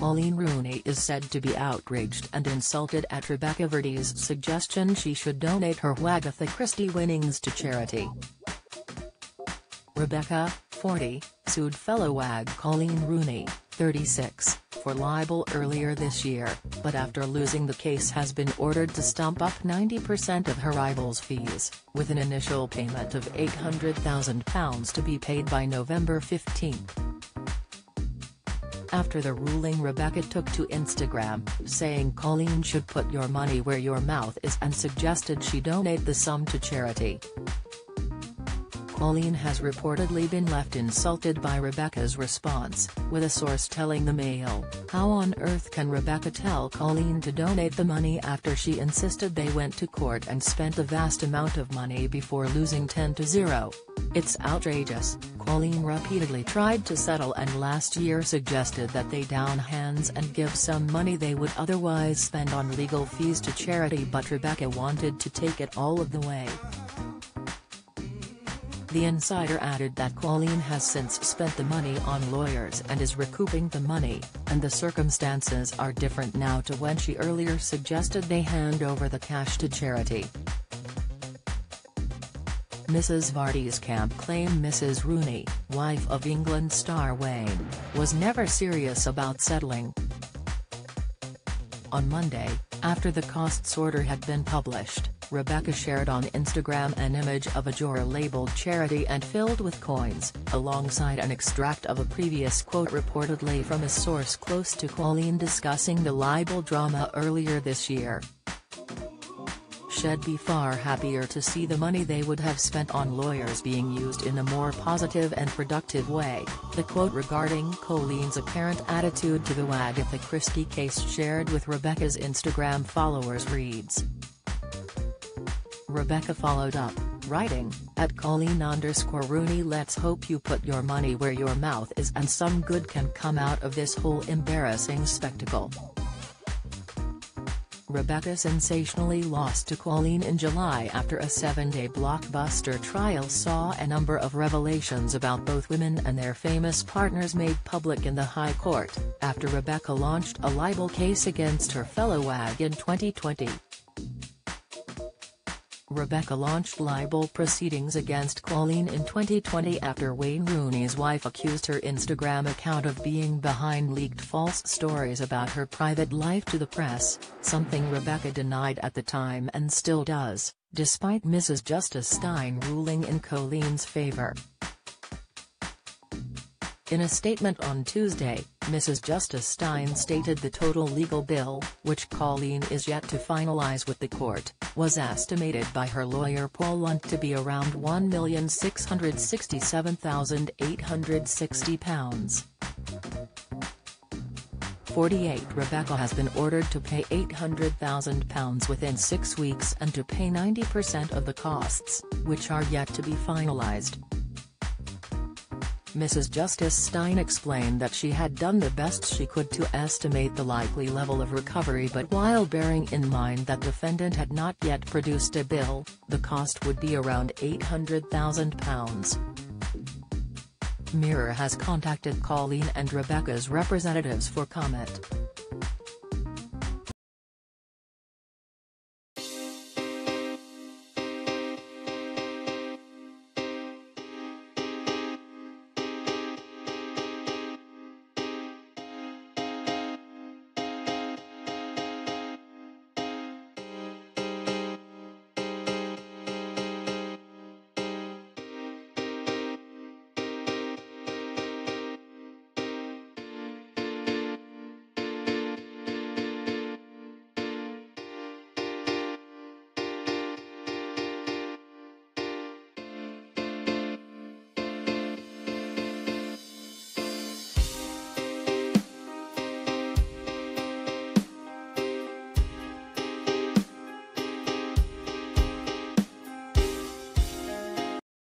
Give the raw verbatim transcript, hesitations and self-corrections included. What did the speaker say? Coleen Rooney is said to be outraged and insulted at Rebekah Vardy's suggestion she should donate her Wagatha Christie winnings to charity. Rebekah, forty, sued fellow wag Coleen Rooney, thirty-six, for libel earlier this year, but after losing the case has been ordered to stump up ninety percent of her rival's fees, with an initial payment of eight hundred thousand pounds to be paid by November fifteenth. After the ruling, Rebekah took to Instagram, saying Coleen should put your money where your mouth is and suggested she donate the sum to charity. Coleen has reportedly been left insulted by Rebekah's response, with a source telling the Mail, "How on earth can Rebekah tell Coleen to donate the money after she insisted they went to court and spent a vast amount of money before losing ten to zero? It's outrageous." Coleen repeatedly tried to settle and last year suggested that they down hands and give some money they would otherwise spend on legal fees to charity, but Rebekah wanted to take it all of the way. The insider added that Coleen has since spent the money on lawyers and is recouping the money, and the circumstances are different now to when she earlier suggested they hand over the cash to charity. Missus Vardy's camp claim Missus Rooney, wife of England star Wayne, was never serious about settling. On Monday, after the costs order had been published, Rebekah shared on Instagram an image of a jar labeled charity and filled with coins, alongside an extract of a previous quote reportedly from a source close to Coleen discussing the libel drama earlier this year. "She'd be far happier to see the money they would have spent on lawyers being used in a more positive and productive way," the quote regarding Coleen's apparent attitude to the Wagatha Christie case shared with Rebekah's Instagram followers reads. Rebekah followed up, writing, at Coleen underscore Rooney let's hope you put your money where your mouth is and some good can come out of this whole embarrassing spectacle. Rebekah sensationally lost to Coleen in July after a seven-day blockbuster trial saw a number of revelations about both women and their famous partners made public in the High Court, after Rebekah launched a libel case against her fellow wag in twenty twenty. Rebekah launched libel proceedings against Coleen in twenty twenty after Wayne Rooney's wife accused her Instagram account of being behind leaked false stories about her private life to the press, something Rebekah denied at the time and still does, despite Missus Justice Stein ruling in Coleen's favor. In a statement on Tuesday, Missus Justice Stein stated the total legal bill, which Coleen is yet to finalize with the court, was estimated by her lawyer Paul Lunt to be around one million six hundred sixty-seven thousand eight hundred sixty pounds. forty-eight Rebekah has been ordered to pay eight hundred thousand pounds within six weeks and to pay ninety percent of the costs, which are yet to be finalized. Missus Justice Stein explained that she had done the best she could to estimate the likely level of recovery, but while bearing in mind that defendant had not yet produced a bill, the cost would be around eight hundred thousand pounds. Mirror has contacted Coleen and Rebekah's representatives for comment.